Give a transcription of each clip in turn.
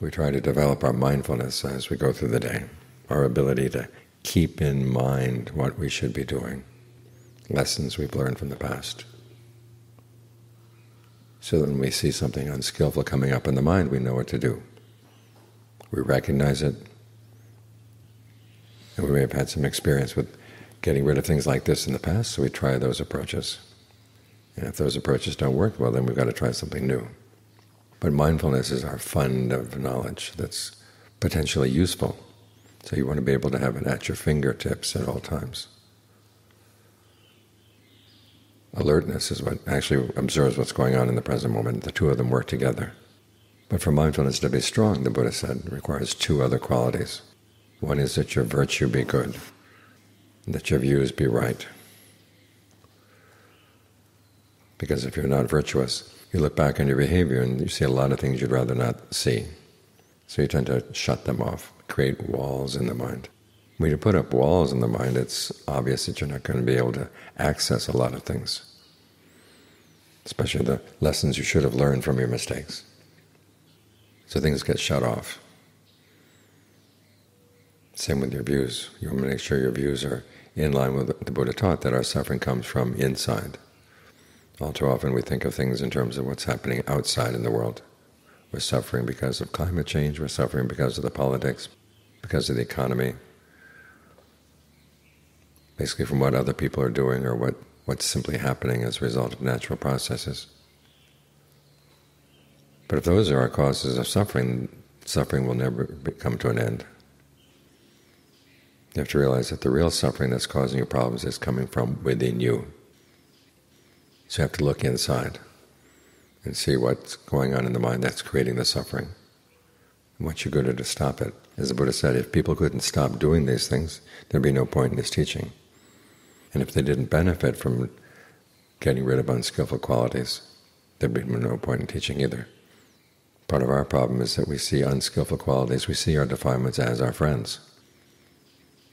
We try to develop our mindfulness as we go through the day, our ability to keep in mind what we should be doing, lessons we've learned from the past. So that when we see something unskillful coming up in the mind, we know what to do. We recognize it, and we may have had some experience with getting rid of things like this in the past, so we try those approaches. And if those approaches don't work, well, then we've got to try something new. But mindfulness is our fund of knowledge that's potentially useful. So you want to be able to have it at your fingertips at all times. Alertness is what actually observes what's going on in the present moment. The two of them work together. But for mindfulness to be strong, the Buddha said, it requires two other qualities. One is that your virtue be good, and that your views be right. Because if you're not virtuous, you look back on your behavior and you see a lot of things you'd rather not see. So you tend to shut them off, create walls in the mind. When you put up walls in the mind, it's obvious that you're not going to be able to access a lot of things, especially the lessons you should have learned from your mistakes. So things get shut off. Same with your views. You want to make sure your views are in line with what the Buddha taught, that our suffering comes from inside. All too often we think of things in terms of what's happening outside in the world. We're suffering because of climate change, we're suffering because of the politics, because of the economy, basically from what other people are doing or what's simply happening as a result of natural processes. But if those are our causes of suffering, suffering will never come to an end. You have to realize that the real suffering that's causing you problems is coming from within you. So you have to look inside and see what's going on in the mind that's creating the suffering, and what you go to stop it. As the Buddha said, if people couldn't stop doing these things, there'd be no point in his teaching. And if they didn't benefit from getting rid of unskillful qualities, there'd be no point in teaching either. Part of our problem is that we see unskillful qualities, we see our defilements as our friends.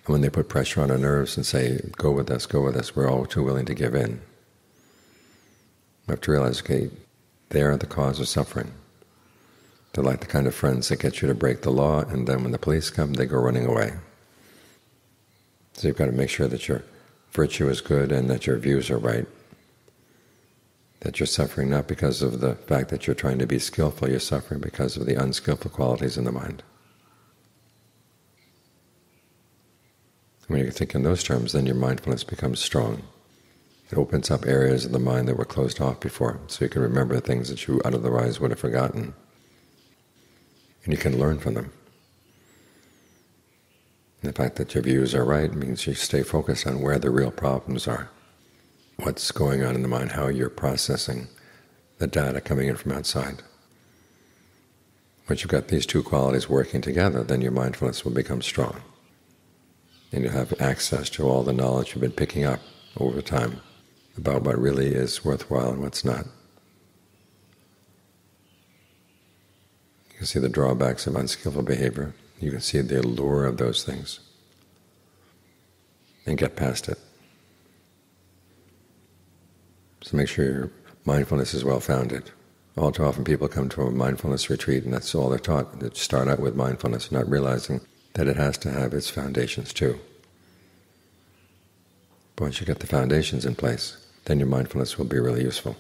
And when they put pressure on our nerves and say, go with us, we're all too willing to give in. We have to realize, okay, they are the cause of suffering. They're like the kind of friends that get you to break the law, and then when the police come, they go running away. So you've got to make sure that your virtue is good and that your views are right, that you're suffering not because of the fact that you're trying to be skillful, you're suffering because of the unskillful qualities in the mind. When you think in those terms, then your mindfulness becomes strong. It opens up areas of the mind that were closed off before, so you can remember things that you otherwise would have forgotten. And you can learn from them. And the fact that your views are right means you stay focused on where the real problems are, what's going on in the mind, how you're processing the data coming in from outside. Once you've got these two qualities working together, then your mindfulness will become strong. And you'll have access to all the knowledge you've been picking up over time about what really is worthwhile and what's not. You can see the drawbacks of unskillful behavior. You can see the allure of those things and get past it. So make sure your mindfulness is well-founded. All too often people come to a mindfulness retreat and that's all they're taught. They start out with mindfulness, not realizing that it has to have its foundations too. But once you get the foundations in place, then your mindfulness will be really useful.